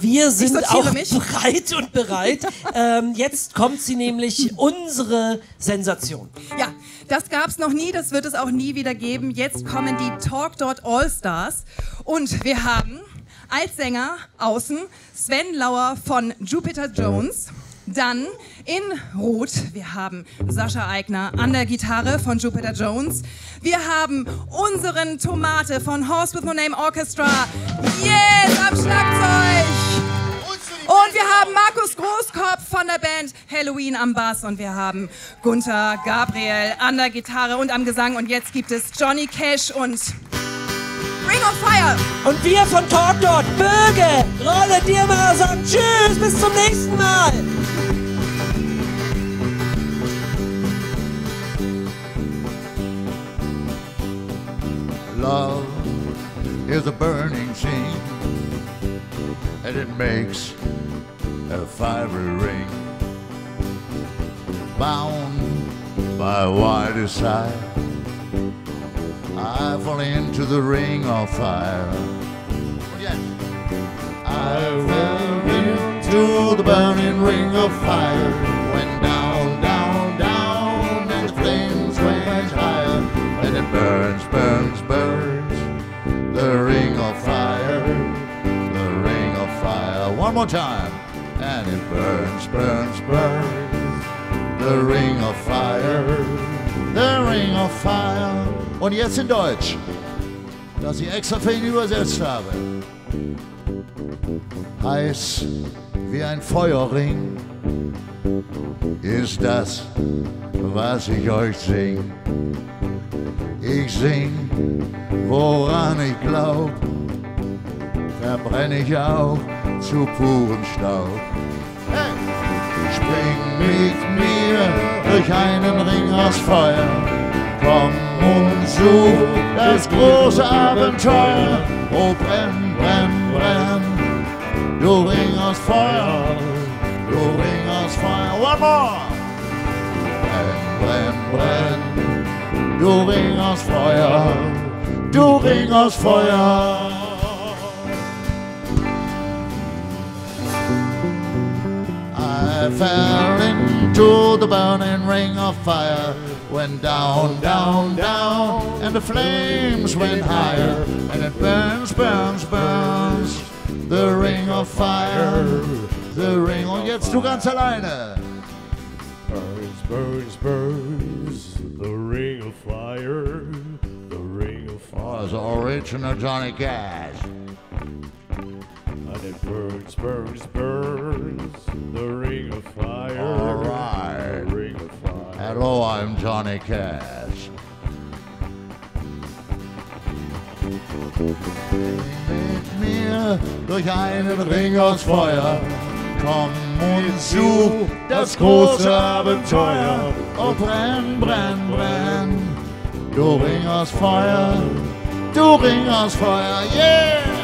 Wir sind auch breit und bereit. Jetzt kommt sie nämlich, unsere Sensation. Ja, das gab es noch nie, das wird es auch nie wieder geben. Jetzt kommen die TalkDot All-Stars und wir haben als Sänger außen Sven Lauer von Jupiter Jones. Dann in Rot, wir haben Sascha Eigner an der Gitarre von Jupiter Jones. Wir haben unseren Tomate von Horse with No Name Orchestra. Yes, am Schlagzeug! Und wir haben Markus Großkopf von der Band Halloween am Bass. Und wir haben Gunter Gabriel an der Gitarre und am Gesang. Und jetzt gibt es Johnny Cash und Ring of Fire. Und wir von TalkDot, Böge, Rolle Diermar sagen tschüss, bis zum nächsten Mal. Love is a burning sheen, and it makes a fiery ring, bound by a wide desire. I fall into the ring of fire. Yes. I fell into the burning ring of fire. Went down, down, down, and the flames went higher, and it burns, burns, burns. The ring of fire, the ring of fire. One more time, and it burns, burns, burns. The ring of fire. The Ring of Fire. Und jetzt in Deutsch, dass ich extra für ihn übersetzt habe. Heiß wie ein Feuerring ist das, was ich euch sing. Ich sing, woran ich glaub, verbrenn ich auch zu purem Staub. Spring mit mir durch einen Ring aus Feuer. Komm und such das große Abenteuer. Oh, brenn, brenn, brenn, du Ring aus Feuer, du Ring aus Feuer. One more! Brenn, brenn, brenn, du Ring aus Feuer, du Ring aus Feuer. I fell into the burning ring of fire. Went down, down, down, and the flames went higher, and it burns, burns, burns. The ring of fire, the ring. Und jetzt du ganz alleine. Burns, burns, burns. The ring of fire, the ring of fire. As original Johnny Cash. And it burns, burns, burns. The ring of fire. All right. The ring of fire. Hello, I'm Johnny Cash. Mit mir durch einen Ring aus Feuer. Komm und such das große Abenteuer. Oh, brenn, brenn, brenn. Du Ring aus Feuer. Du Ring aus Feuer. Yeah!